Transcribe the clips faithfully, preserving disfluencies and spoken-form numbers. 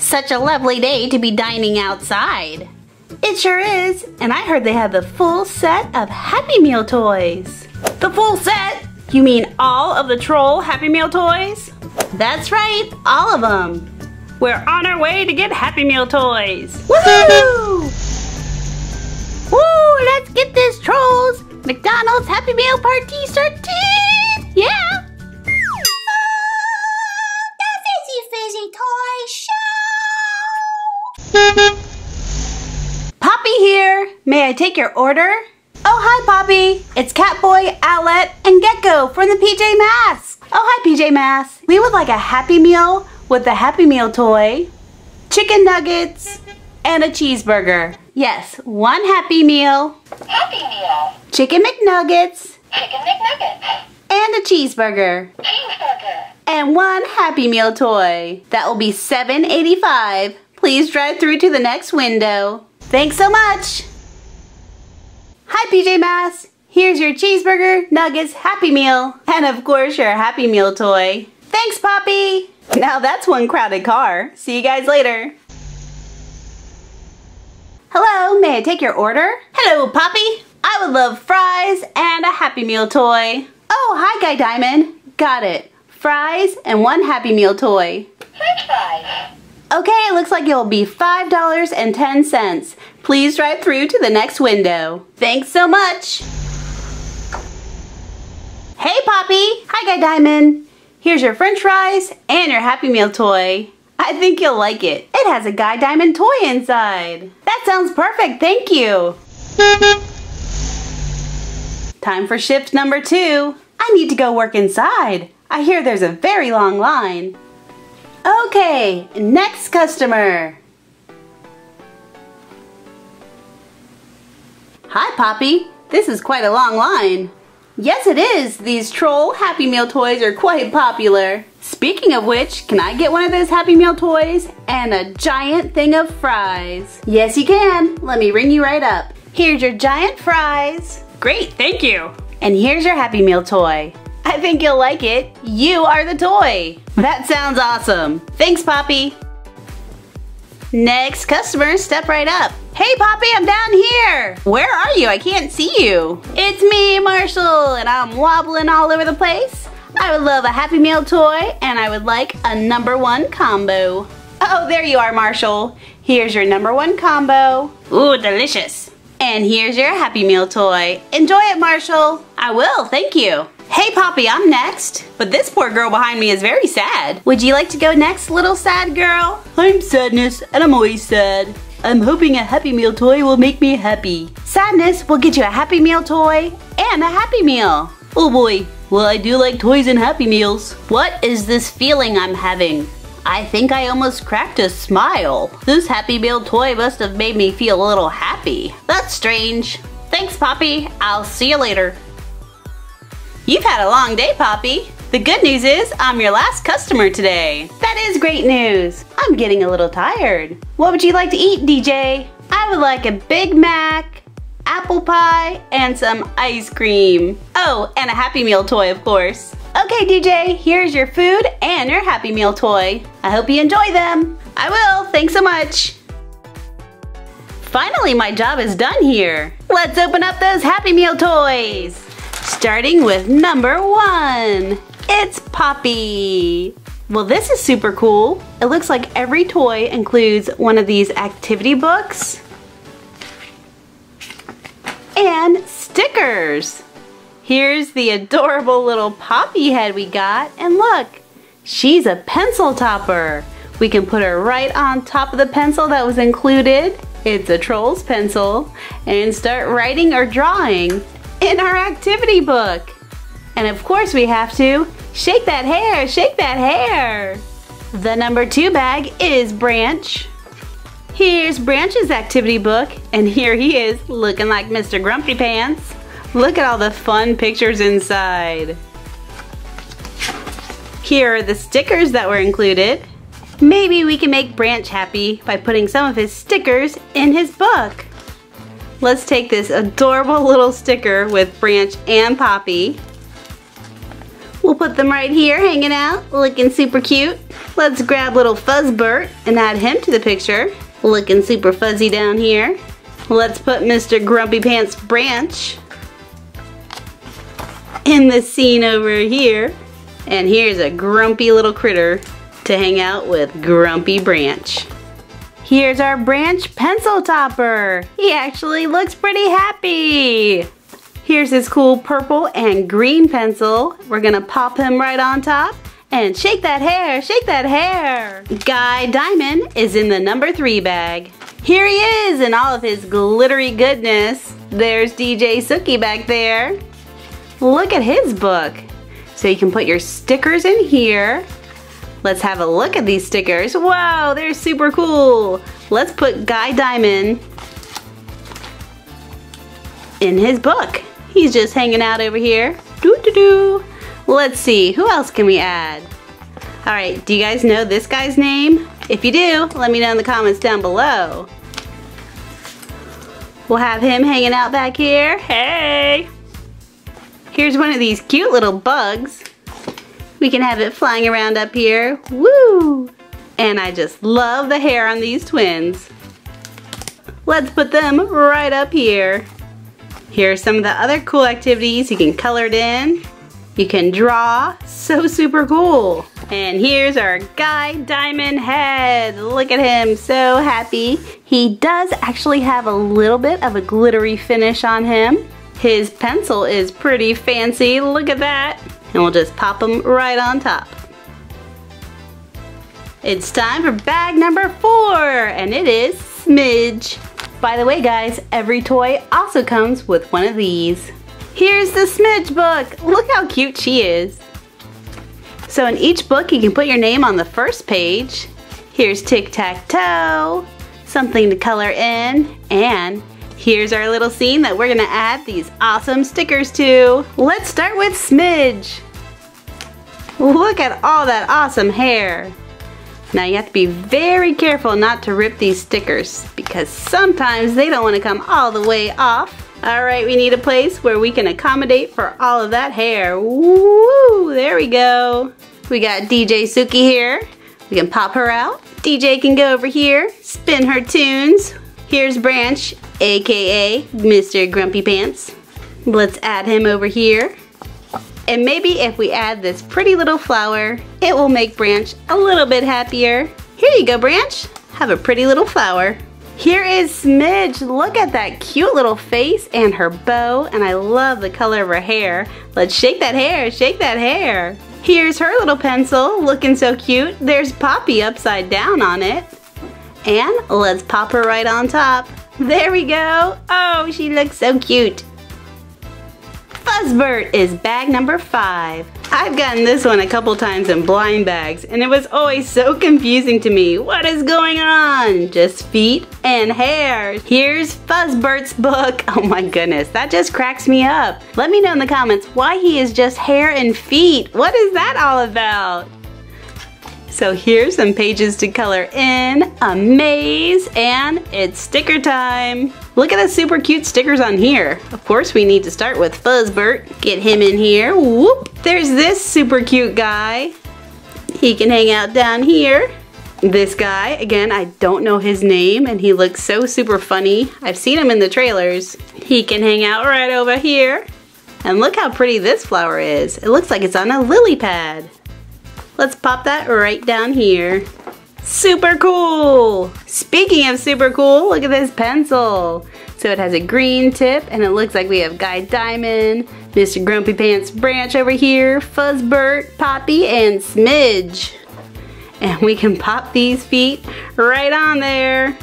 Such a lovely day to be dining outside. It sure is, and I heard they had the full set of Happy Meal toys. The full set? You mean all of the troll Happy Meal toys? That's right, all of them. We're on our way to get Happy Meal toys. Woohoo! Woo, let's get this Trolls McDonald's Happy Meal Party started! Yeah! Poppy here. May I take your order? Oh, hi, Poppy. It's Catboy, Owlette, and Gecko from the P J Masks. Oh, hi, P J Masks. We would like a Happy Meal with the Happy Meal toy, chicken nuggets, and a cheeseburger. Yes, one Happy Meal. Happy Meal. Chicken McNuggets. Chicken McNuggets. And a cheeseburger. Cheeseburger. And one Happy Meal toy. That will be seven eighty-five. Please drive through to the next window. Thanks so much. Hi, P J Masks. Here's your cheeseburger, nuggets, Happy Meal, and of course your Happy Meal toy. Thanks, Poppy. Now that's one crowded car. See you guys later. Hello, may I take your order? Hello, Poppy. I would love fries and a Happy Meal toy. Oh, hi, Guy Diamond. Got it. Fries and one Happy Meal toy. French fries. Okay, it looks like it'll be five dollars and ten cents. Please drive through to the next window. Thanks so much. Hey, Poppy. Hi, Guy Diamond. Here's your French fries and your Happy Meal toy. I think you'll like it. It has a Guy Diamond toy inside. That sounds perfect. Thank you. Time for shift number two. I need to go work inside. I hear there's a very long line. Okay, next customer. Hi, Poppy. This is quite a long line. Yes, it is. These troll Happy Meal toys are quite popular. Speaking of which, can I get one of those Happy Meal toys and a giant thing of fries? Yes, you can. Let me ring you right up. Here's your giant fries. Great, thank you. And here's your Happy Meal toy. I think you'll like it. You are the toy. That sounds awesome. Thanks, Poppy. Next customer, step right up. Hey, Poppy, I'm down here. Where are you? I can't see you. It's me, Marshall, and I'm wobbling all over the place. I would love a Happy Meal toy, and I would like a number one combo. Oh, there you are, Marshall. Here's your number one combo. Ooh, delicious. And here's your Happy Meal toy. Enjoy it, Marshall. I will, thank you. Hey, Poppy, I'm next. But this poor girl behind me is very sad. Would you like to go next, little sad girl? I'm Sadness, and I'm always sad. I'm hoping a Happy Meal toy will make me happy. Sadness, we'll get you a Happy Meal toy and a Happy Meal. Oh boy, well, I do like toys and Happy Meals. What is this feeling I'm having? I think I almost cracked a smile. This Happy Meal toy must have made me feel a little happy. That's strange. Thanks, Poppy. I'll see you later. You've had a long day, Poppy. The good news is I'm your last customer today. That is great news. I'm getting a little tired. What would you like to eat, D J? I would like a Big Mac, apple pie, and some ice cream. Oh, and a Happy Meal toy, of course. Okay, D J, here's your food and your Happy Meal toy. I hope you enjoy them. I will, thanks so much. Finally, my job is done here. Let's open up those Happy Meal toys. Starting with number one, it's Poppy. Well, this is super cool. It looks like every toy includes one of these activity books and stickers. Here's the adorable little Poppy head we got, and look, she's a pencil topper. We can put her right on top of the pencil that was included. It's a troll's pencil, and start writing or drawing in our activity book. And of course we have to shake that hair, shake that hair. The number two bag is Branch. Here's Branch's activity book, and here he is looking like Mister Grumpy Pants. Look at all the fun pictures inside. Here are the stickers that were included. Maybe we can make Branch happy by putting some of his stickers in his book. Let's take this adorable little sticker with Branch and Poppy. We'll put them right here hanging out, looking super cute. Let's grab little Fuzzbert and add him to the picture. Looking super fuzzy down here. Let's put Mister Grumpy Pants Branch in the scene over here. And here's a grumpy little critter to hang out with Grumpy Branch. Here's our Branch pencil topper. He actually looks pretty happy. Here's his cool purple and green pencil. We're gonna pop him right on top. And shake that hair, shake that hair. Guy Diamond is in the number three bag. Here he is in all of his glittery goodness. There's D J Suki back there. Look at his book. So you can put your stickers in here. Let's have a look at these stickers. Wow, they're super cool. Let's put Guy Diamond in his book. He's just hanging out over here. Doo doo doo. Let's see, who else can we add? All right, do you guys know this guy's name? If you do, let me know in the comments down below. We'll have him hanging out back here. Hey! Here's one of these cute little bugs. We can have it flying around up here. Woo! And I just love the hair on these twins. Let's put them right up here. Here are some of the other cool activities. You can color it in. You can draw, so super cool. And here's our Guy Diamond head. Look at him, so happy. He does actually have a little bit of a glittery finish on him. His pencil is pretty fancy, look at that. And we'll just pop him right on top. It's time for bag number four, and it is Smidge. By the way guys, every toy also comes with one of these. Here's the Smidge book. Look how cute she is. So in each book, you can put your name on the first page. Here's Tic-Tac-Toe, something to color in, and here's our little scene that we're gonna add these awesome stickers to. Let's start with Smidge. Look at all that awesome hair. Now you have to be very careful not to rip these stickers because sometimes they don't want to come all the way off. All right, we need a place where we can accommodate for all of that hair. Woo, there we go. We got D J Suki here. We can pop her out. D J can go over here, spin her tunes. Here's Branch, A K A Mister Grumpy Pants. Let's add him over here. And maybe if we add this pretty little flower, it will make Branch a little bit happier. Here you go, Branch. Have a pretty little flower. Here is Smidge. Look at that cute little face and her bow, and I love the color of her hair. Let's shake that hair, shake that hair. Here's her little pencil, looking so cute. There's Poppy upside down on it. And let's pop her right on top. There we go. Oh, she looks so cute. Fuzzbert is bag number five. I've gotten this one a couple times in blind bags, and it was always so confusing to me. What is going on? Just feet and hair. Here's Fuzzbert's book. Oh my goodness, that just cracks me up. Let me know in the comments why he is just hair and feet. What is that all about? So here's some pages to color in, a maze, and it's sticker time. Look at the super cute stickers on here. Of course, we need to start with Fuzzbert. Get him in here. Whoop! There's this super cute guy. He can hang out down here. This guy, again, I don't know his name, and he looks so super funny. I've seen him in the trailers. He can hang out right over here. And look how pretty this flower is. It looks like it's on a lily pad. Let's pop that right down here. Super cool! Speaking of super cool, look at this pencil. So it has a green tip, and it looks like we have Guy Diamond, Mister Grumpy Pants Branch over here, Fuzzbert, Poppy, and Smidge. And we can pop these feet right on there.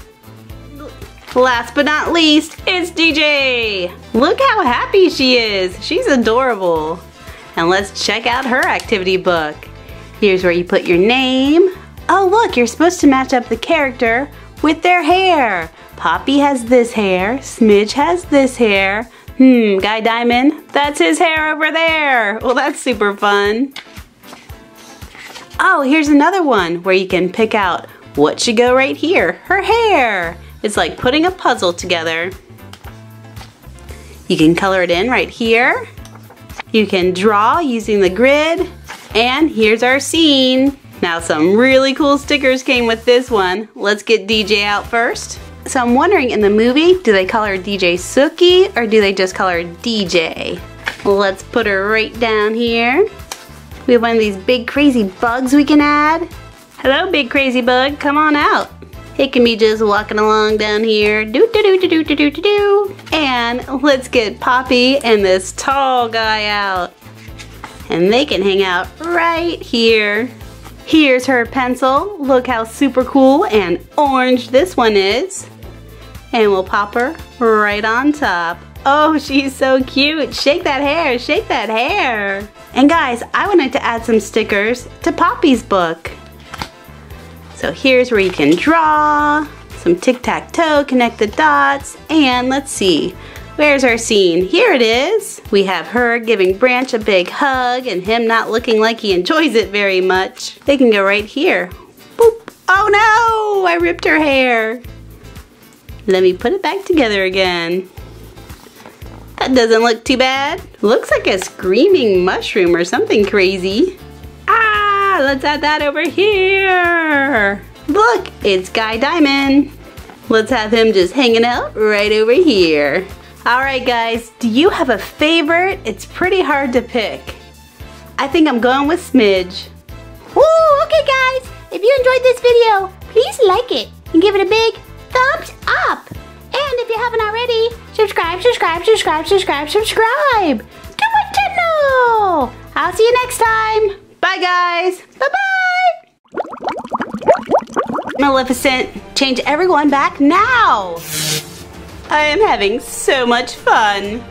Last but not least, it's D J. Look how happy she is. She's adorable. And let's check out her activity book. Here's where you put your name. Oh look, you're supposed to match up the character with their hair. Poppy has this hair, Smidge has this hair. Hmm, Guy Diamond, that's his hair over there. Well, that's super fun. Oh, here's another one where you can pick out what should go right here, her hair. It's like putting a puzzle together. You can color it in right here. You can draw using the grid. And here's our scene. Now some really cool stickers came with this one. Let's get D J out first. So I'm wondering, in the movie, do they call her D J Suki or do they just call her D J? Let's put her right down here. We have one of these big crazy bugs we can add. Hello, big crazy bug, come on out. It can be just walking along down here. Do do do do do do do do. And let's get Poppy and this tall guy out. And they can hang out right here. Here's her pencil. Look how super cool and orange this one is. And we'll pop her right on top. Oh, she's so cute. Shake that hair, shake that hair. And guys, I wanted to add some stickers to Poppy's book. So here's where you can draw, some tic-tac-toe, connect the dots, and let's see. Where's our scene? Here it is. We have her giving Branch a big hug and him not looking like he enjoys it very much. They can go right here. Boop. Oh no, I ripped her hair. Let me put it back together again. That doesn't look too bad. Looks like a screaming mushroom or something crazy. Ah, let's add that over here. Look, it's Guy Diamond. Let's have him just hanging out right over here. Alright guys, do you have a favorite? It's pretty hard to pick. I think I'm going with Smidge. Ooh, okay guys, if you enjoyed this video, please like it and give it a big thumbs up. And if you haven't already, subscribe, subscribe, subscribe, subscribe, subscribe to my channel. I'll see you next time. Bye guys. Bye-bye. Maleficent, change everyone back now. I am having so much fun!